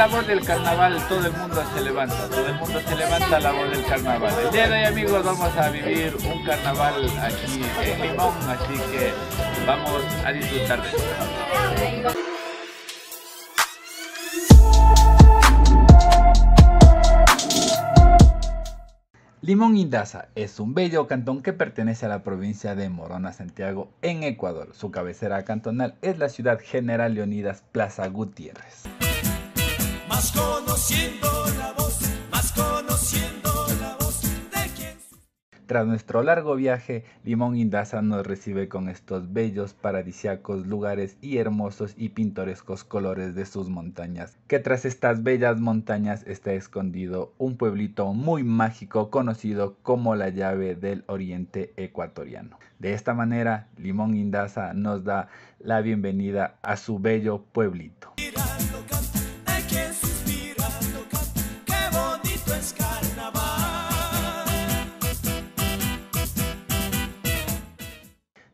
la voz del carnaval, todo el mundo se levanta, a la voz del carnaval. El día de hoy, amigos, vamos a vivir un carnaval aquí en Limón, así que vamos a disfrutar de esto. Limón Indaza es un bello cantón que pertenece a la provincia de Morona Santiago en Ecuador. Su cabecera cantonal es la ciudad General Leonidas Plaza Gutiérrez. Tras nuestro largo viaje, Limón Indaza nos recibe con estos bellos, paradisíacos lugares y hermosos y pintorescos colores de sus montañas, que tras estas bellas montañas está escondido un pueblito muy mágico conocido como la llave del oriente ecuatoriano. De esta manera, Limón Indaza nos da la bienvenida a su bello pueblito.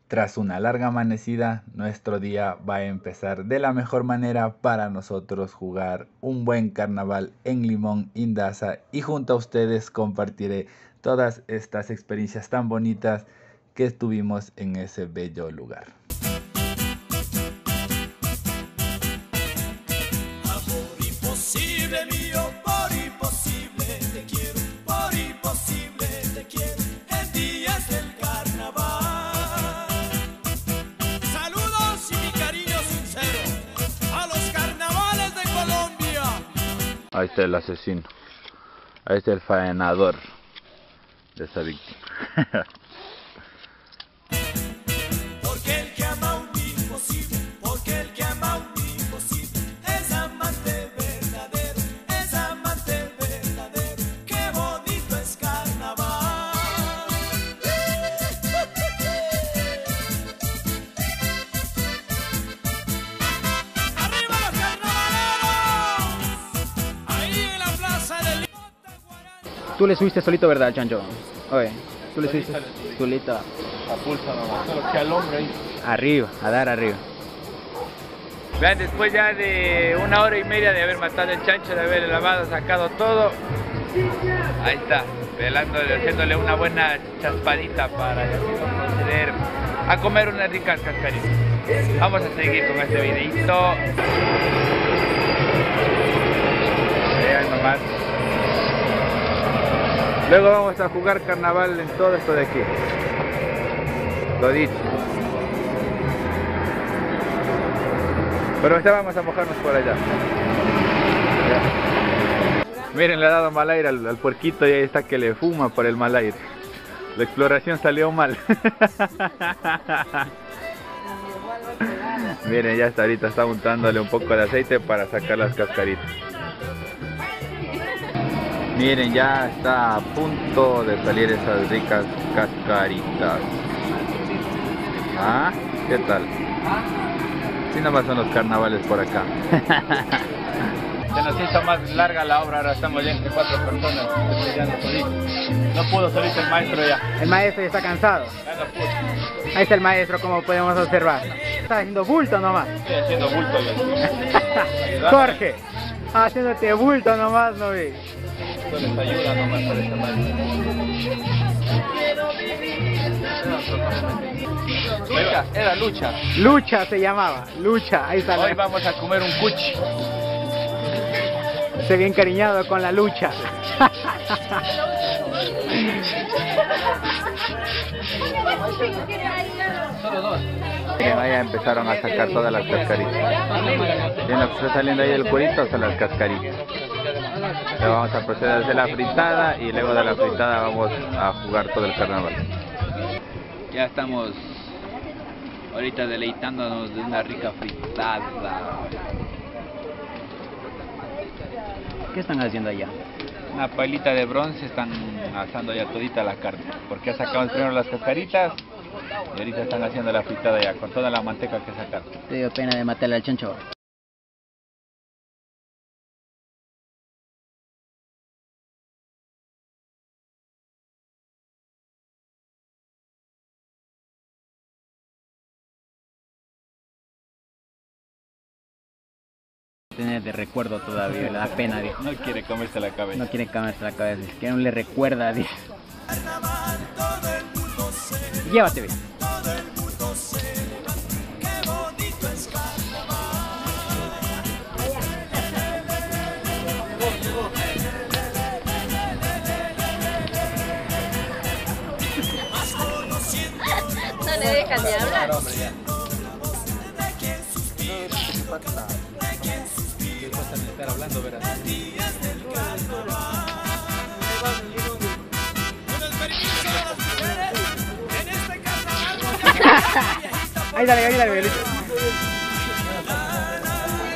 Tras una larga amanecida, nuestro día va a empezar de la mejor manera para nosotros jugar un buen carnaval en Limón Indaza, y junto a ustedes compartiré todas estas experiencias tan bonitas que tuvimos en ese bello lugar. Ahí está el asesino, ahí está el faenador de esa víctima. Porque el que ama un imposible, es amante verdadero, qué bonito es carnaval. ¡Arriba los carnavaleros! Tú le subiste solito, ¿verdad, Chancho? Oye, tú le subiste solito. A pulsa nomás, solo que al hombre ahí. Arriba, a dar arriba. Vean, después ya de una hora y media de haber matado el chancho, de haber lavado, sacado todo. Ahí está, pelándole, haciéndole una buena chaspadita para que podamos proceder a comer unas ricas cascaritas. Vamos a seguir con este videito. Vean nomás. Luego vamos a jugar carnaval en todo esto de aquí. Todito. Pero ahorita vamos a mojarnos por allá. Miren, le ha dado mal aire al puerquito y ahí está que le fuma por el mal aire. La exploración salió mal. Miren, ya hasta ahorita está untándole un poco de aceite para sacar las cascaritas. Miren, ya está a punto de salir esas ricas cascaritas. Ah, ¿qué tal? Así nomás son los carnavales por acá. Se nos hizo más larga la obra, ahora estamos ya entre cuatro personas. No pudo solito el maestro ya. El maestro ya está cansado. Ahí está el maestro, como podemos observar. Está haciendo bulto nomás. Sí, haciendo bulto ya. Jorge, haciéndote bulto nomás, no vi. Esto les ayuda nomás para esta madre. Lucha, era lucha. Lucha se llamaba, lucha. Ahí está. Hoy vamos a comer un cuchi. Estoy bien cariñado con la lucha. Miren, ahí empezaron a sacar todas las cascaritas. Bien, lo que está saliendo ahí del cuerito son las cascaritas. Luego vamos a proceder a hacer la fritada y luego de la fritada vamos a jugar todo el carnaval. Ya estamos ahorita deleitándonos de una rica fritada. ¿Qué están haciendo allá? Una pailita de bronce, están asando ya todita la carne, porque ya sacamos primero las cascaritas y ahorita están haciendo la fritada ya con toda la manteca que sacaron. Te dio pena de matarle al chancho. tener de recuerdo todavía, le da pena, dijo. No quiere comerse la cabeza. No quiere comerse la cabeza, es que no le recuerda, dijo. Llévate bien. No le dejan de hablar. Estar hablando, verás. Ahí dale, Violeta.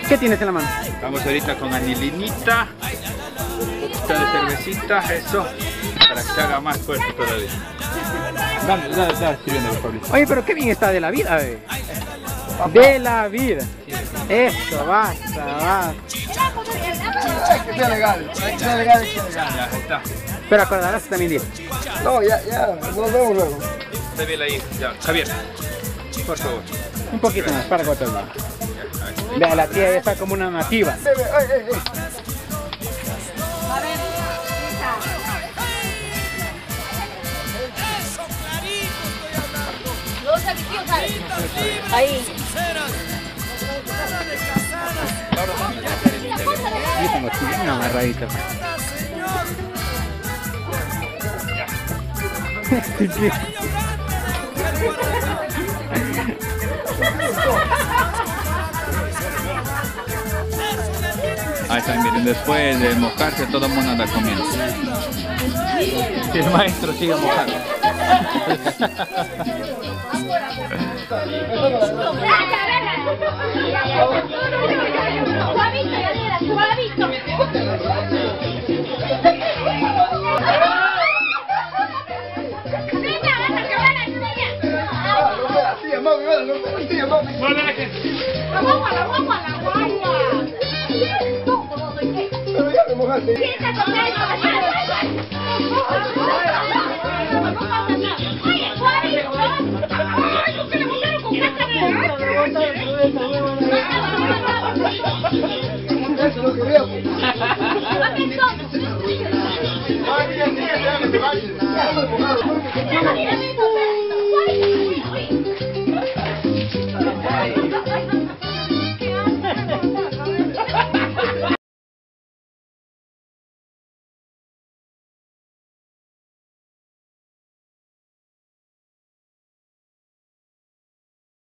¿Qué tienes en la mano? Vamos ahorita con anilinita, un poquito de cervecita, eso, para que se haga más fuerte todavía. Dale, sirviendo, Pablo. Oye, pero qué bien está de la vida, bebé. De la vida. Eso, basta. Que sea legal, que sea legal. Ya, está. Pero acordarás también, Diego. No, ya, nos vemos luego. Está bien ahí, ya. Javier, por favor. Un poquito más, para que otro lado. Vea, la tía ya está como una nativa. A ver, eso, clarito, estoy hablando. Ahí. Yo tengo aquí una amarradita. Ahí están, miren, después de mojarse todo el mundo anda comiendo. Si el maestro sigue mojando. ¡Vaya,